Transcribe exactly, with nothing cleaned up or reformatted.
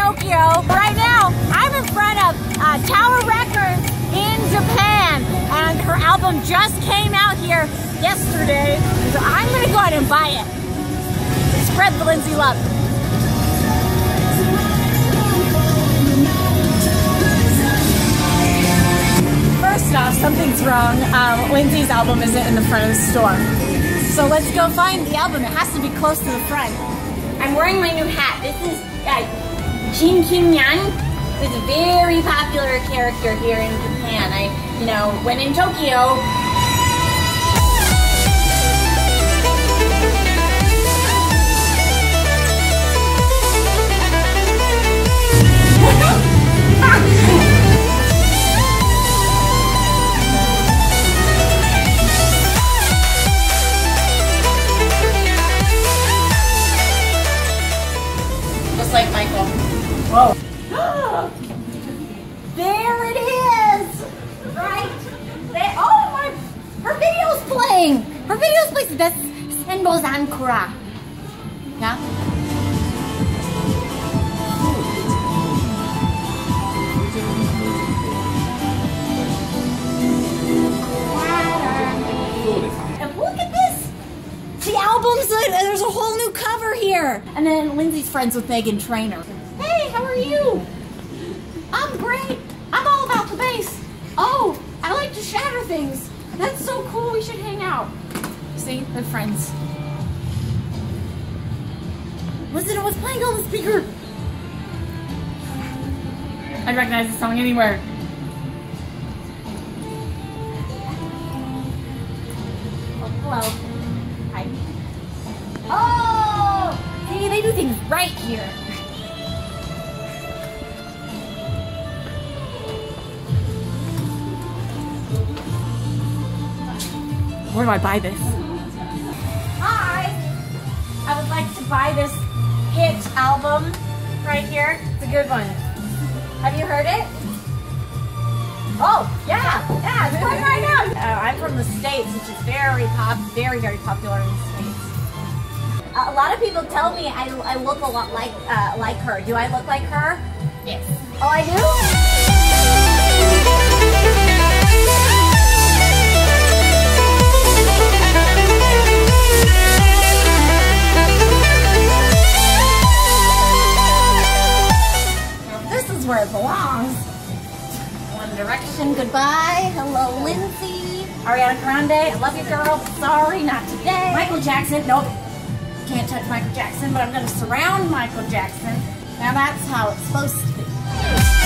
Tokyo. Right now, I'm in front of uh, Tower Records in Japan, and her album just came out here yesterday, so I'm going to go ahead and buy it. Spread the Lindsey love. First off, something's wrong. Um, Lindsey's album isn't in the front of the store. So let's go find the album. It has to be close to the front. I'm wearing my new hat. This is uh, Jin Kim Yang, who's a very popular character here in Japan. I, you know, when in Tokyo. Just like Michael. Whoa. There it is! Right there. Oh my, her video's playing! Her video's playing. That's Senbo's Ankara. Yeah? And look at this! The album's, there's a whole new cover here! And then Lindsey's friends with Megan Trainor. Hey, how are you? I'm great! I'm all about the bass! Oh, I like to shatter things! That's so cool, we should hang out! See? They're friends. Listen to what's playing on the speaker! I'd recognize this song anywhere. Hello. Hi. Oh! See, they do things right here. Where do I buy this? Hi! I would like to buy this hit album right here. It's a good one. Have you heard it? Oh, yeah, yeah, it's playing right now. Uh, I'm from the States, which is very pop, very, very popular in the States. Uh, a lot of people tell me I, I look a lot like uh, like her. Do I look like her? Yes. Oh, I do? This is where it belongs. One Direction, goodbye. Hello, Lindsey. Ariana Grande, I love you, girl. Sorry, not today. Michael Jackson, nope. Can't touch Michael Jackson, but I'm going to surround Michael Jackson. Now that's how it's supposed to be.